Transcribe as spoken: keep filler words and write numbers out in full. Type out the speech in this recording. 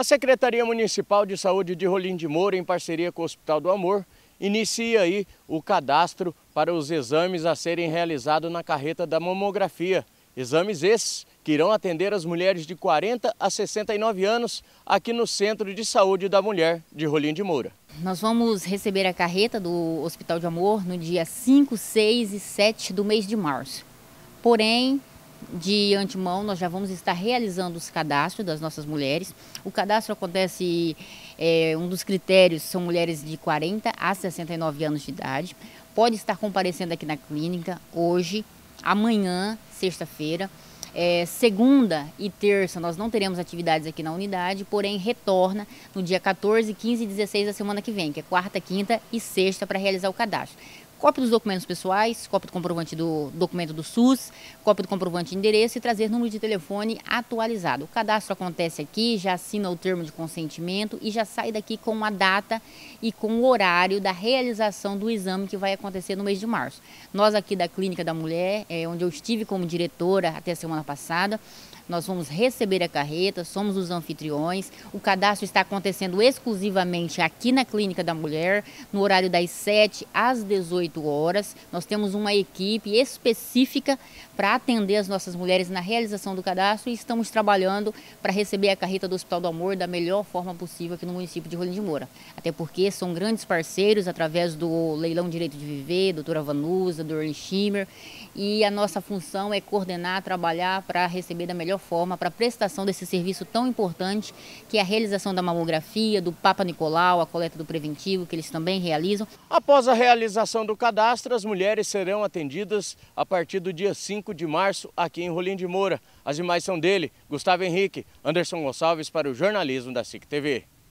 A Secretaria Municipal de Saúde de Rolim de Moura, em parceria com o Hospital do Amor, inicia aí o cadastro para os exames a serem realizados na carreta da mamografia. Exames esses que irão atender as mulheres de quarenta a sessenta e nove anos aqui no Centro de Saúde da Mulher de Rolim de Moura. Nós vamos receber a carreta do Hospital de Amor no dia cinco, seis e sete do mês de março. Porém, de antemão, nós já vamos estar realizando os cadastros das nossas mulheres. O cadastro acontece, é, um dos critérios são mulheres de quarenta a sessenta e nove anos de idade. Pode estar comparecendo aqui na clínica hoje, amanhã, sexta-feira. É, segunda e terça nós não teremos atividades aqui na unidade, porém retorna no dia quatorze, quinze e dezesseis da semana que vem, que é quarta, quinta e sexta, para realizar o cadastro. Cópia dos documentos pessoais, cópia do comprovante do documento do S U S, cópia do comprovante de endereço e trazer número de telefone atualizado. O cadastro acontece aqui, já assina o termo de consentimento e já sai daqui com a data e com o horário da realização do exame que vai acontecer no mês de março. Nós aqui da Clínica da Mulher, é, onde eu estive como diretora até a semana passada, nós vamos receber a carreta, somos os anfitriões. O cadastro está acontecendo exclusivamente aqui na Clínica da Mulher, no horário das sete às dezoito horas. Nós temos uma equipe específica para atender as nossas mulheres na realização do cadastro e estamos trabalhando para receber a carreta do Hospital do Amor da melhor forma possível aqui no município de Rolim de Moura. Até porque são grandes parceiros através do Leilão Direito de Viver, doutora Vanusa, Dorin Schimmer, e a nossa função é coordenar, trabalhar para receber da melhor forma para a prestação desse serviço tão importante, que é a realização da mamografia, do Papa Nicolau, a coleta do preventivo, que eles também realizam. Após a realização do cadastro, as mulheres serão atendidas a partir do dia cinco de março aqui em Rolim de Moura. As imagens são dele, Gustavo Henrique, Anderson Gonçalves para o jornalismo da S I C T V.